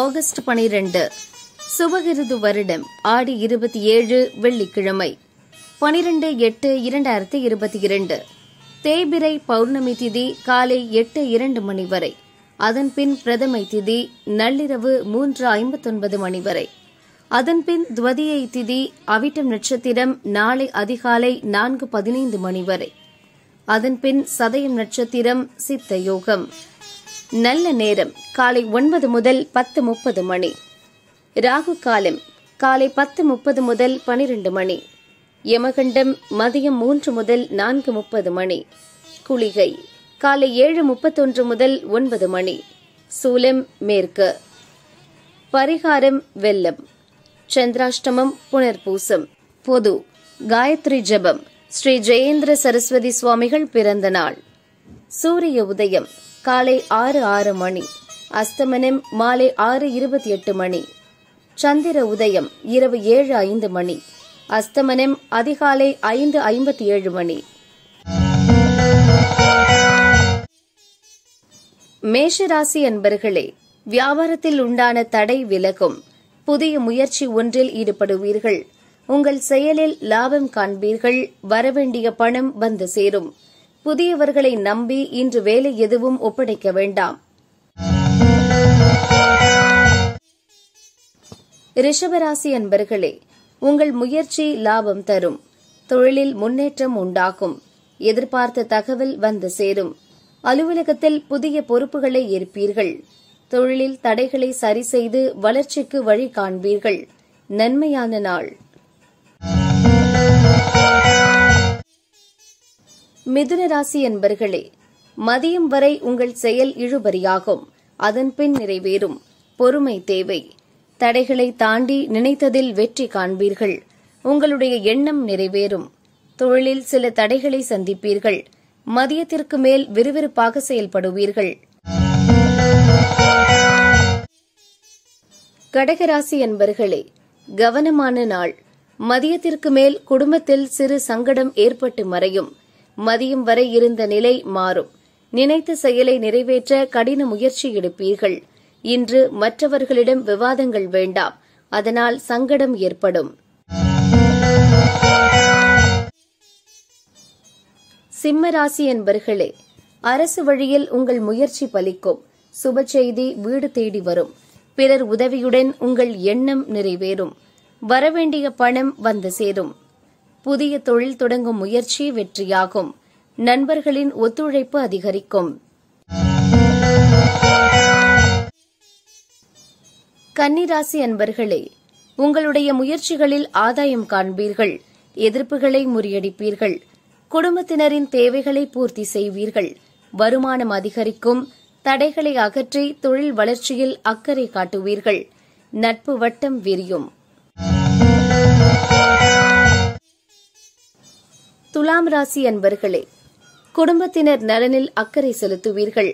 August 12 Subhakrit வருடம் ஆடி 27 வெள்ளிக்கிழமை 12/8/2022 தேய்பிரை பௌர்ணமி திதி காலை 8:02 மணி வரை. அதன்பின் பிரதமை திதி நள்ளிரவு 3:59 மணி வரை. அதன்பின் துவதியை திதி அவிட்டம் நட்சத்திரம் நாளை அதிகாலை 4:15 மணி வரை. அதன்பின் சதயம் நட்சத்திரம் சித்த யோகம். நல்ல நேரம் காலை 9 முதல் 10:30 மணி. ராகு காலம் காலை 10:30 முதல் 12 மணி. யமகண்டம் மதியம் 3 முதல் 4:30 மணி. குளிகை காலை 7:31 முதல் 9 மணி. சூலம் மேற்கு. பரிகாரம் வெல்லம். சந்திராஷ்டமம் புனர்பூசம். பொது காயத்ரி ஜபம். ஸ்ரீ ஜெயேந்திர சரஸ்வதி சுவாமிகள் பிறந்த நாள். சூரிய உதயம் காலை 6:06 மணி. அஸ்தமனம் மாலை 6:28 மணி. சந்திர உதயம் இரவு 7:05 மணி. அஸ்தமனம் அதிகாலை 5:57 மணி. மேஷராசி அன்பர்களே, வியாபாரத்தில் உண்டான தடை விலகும். புதிய முயற்சி ஒன்றில் ஈடுபடுவீர்கள். உங்கள் செயலில் லாபம் காண்பீர்கள். வரவேண்டிய பணம் வந்து சேரும். புதியவர்களை நம்பி இன்று வேலை எதுவும் ஒப்படைக்க வேண்டாம். ரிஷபராசி அன்பர்களே, உங்கள் முயற்சி லாபம் தரும். தொழிலில் முன்னேற்றம் உண்டாகும். எதிர்பார்த்த தகவல் வந்து சேரும். அலுவலகத்தில் புதிய பொறுப்புகளை ஏற்பீர்கள். தொழிலில் தடைகளை சரி செய்து வளர்ச்சிக்கு வழி காண்பீர்கள். நன்மையான நாள். மிதுன ராசி அன்பர்களே, மதியம் வரை உங்கள் செயல் இழுபறியாகும். அதன்பின் நிறைவேறும். பொறுமை தேவை. தடைகளை தாண்டி நினைத்ததில் வெற்றி காண்பீர்கள். உங்களுடைய எண்ணம் நிறைவேறும். தொழிலில் சில தடைகளை சந்திப்பீர்கள். மதியத்திற்கு மேல் விறுவிறுப்பாக செயல்படுவீர்கள். கடகராசி அன்பர்களே, கவனமான நாள். மதியத்திற்கு மேல் குடும்பத்தில் சிறு சங்கடம் ஏற்பட்டு மறையும். மதியம் வரை இருந்த நிலை மாறும். நினைத்த செயலை நிறைவேற்ற கடின முயற்சி எடுப்பீர்கள். இன்று மற்றவர்களிடம் விவாதங்கள் வேண்டாம். அதனால் சங்கடம் ஏற்படும். சிம்மராசி அன்பர்களே, அரசு வழியில் உங்கள் முயற்சி பலிக்கும். சுப செய்தி வீடு தேடி வரும். பிறர் உதவியுடன் உங்கள் எண்ணம் நிறைவேறும். வரவேண்டிய பணம் வந்து சேரும். புதிய தொழில் தொடங்கும் முயற்சி வெற்றியாகும். நண்பர்களின் ஒத்துழைப்பு அதிகரிக்கும். கன்னி ராசி அன்பர்களே, உங்களுடைய முயற்சிகளில் ஆதாயம் காண்பீர்கள். எதிர்ப்புகளை முறியடிப்பீர்கள். குடும்பத்தினரின் தேவைகளை பூர்த்தி செய்வீர்கள். வருமானம் அதிகரிக்கும். தடைகளை அகற்றி தொழில் வளர்ச்சியில் அக்கறை காட்டுவீர்கள். நட்பு வட்டம் விரியும். துலாம் ராசி அன்பர்களே, குடும்பத்தினர் நலனில் அக்கறை செலுத்துவீர்கள்.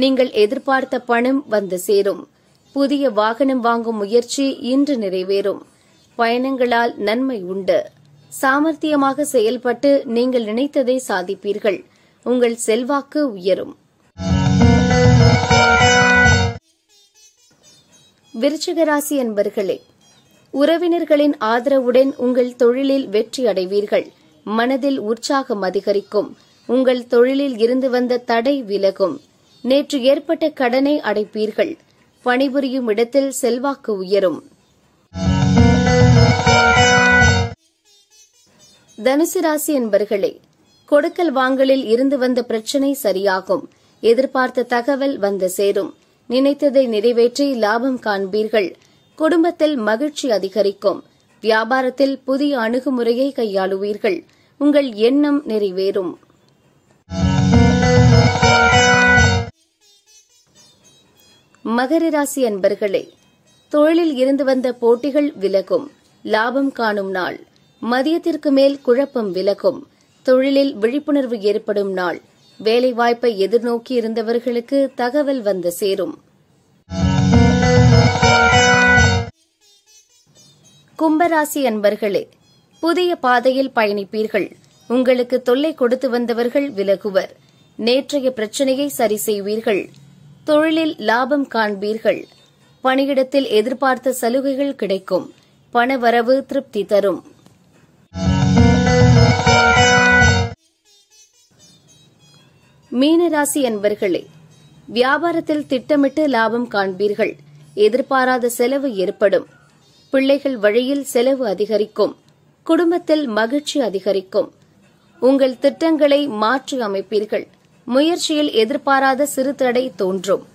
நீங்கள் எதிர்பார்த்த பணம் வந்து சேரும். புதிய வாகனம் வாங்கும் முயற்சி இன்று நிறைவேறும். பயணங்களால் நன்மை உண்டு. சாமர்த்தியமாக செயல்பட்டு நீங்கள் நினைத்ததை சாதிப்பீர்கள். உங்கள் செல்வாக்கு உயரும். விருச்சிக ராசி அன்பர்களே, உறவினர்களின் ஆதரவுடன் உங்கள் தொழிலில் வெற்றி அடைவீர்கள். மனதில் உற்சாகம் அதிகரிக்கும். உங்கள் தொழிலில் இருந்து வந்த தடை விலகும். நேற்று ஏற்பட்ட கடனை அடைப்பீர்கள். பணிபுரியும் இடத்தில் செல்வாக்கு உயரும். தனுசு ராசி அன்பர்களே, கொடுக்கல் வாங்கலில் இருந்து வந்த பிரச்சினை சரியாகும். எதிர்பார்த்த தகவல் வந்து சேரும். நினைத்ததை நிறைவேற்றி லாபம் காண்பீர்கள். குடும்பத்தில் மகிழ்ச்சி அதிகரிக்கும். வியாபாரத்தில் புதிய அணுகுமுறையை கையாளுவீர்கள். உங்கள் எண்ணம் நிறைவேறும். மகர ராசி அன்பர்களே, தொழிலில் இருந்து வந்த போட்டிகள் விலகும். லாபம் காணும் நாள். மதியத்திற்கு மேல் குழப்பம் விலகும். தொழிலில் விழிப்புணர்வு ஏற்படும் நாள். வேலைவாய்ப்பை எதிர்நோக்கி இருந்தவர்களுக்கு தகவல் வந்து சேரும். கும்பராசி அன்பர்களே, புதிய பாதையில் பயணிப்பீர்கள். உங்களுக்கு தொல்லை கொடுத்து வந்தவர்கள் விலகுவர். நேற்றைய பிரச்சினையை சரி செய்வீர்கள். தொழிலில் லாபம் காண்பீர்கள். பணியிடத்தில் எதிர்பார்த்த சலுகைகள் கிடைக்கும். பணவரவு திருப்தி தரும். மீனராசி என்பர்களே, வியாபாரத்தில் திட்டமிட்டு லாபம் காண்பீர்கள். எதிர்பாராத செலவு ஏற்படும். பிள்ளைகள் வழியில் செலவு அதிகரிக்கும். குடும்பத்தில் மகிழ்ச்சி அதிகரிக்கும். உங்கள் திட்டங்களை மாற்றி அமைப்பீர்கள். முயற்சியில் எதிர்பாராத சிறு தடை தோன்றும்.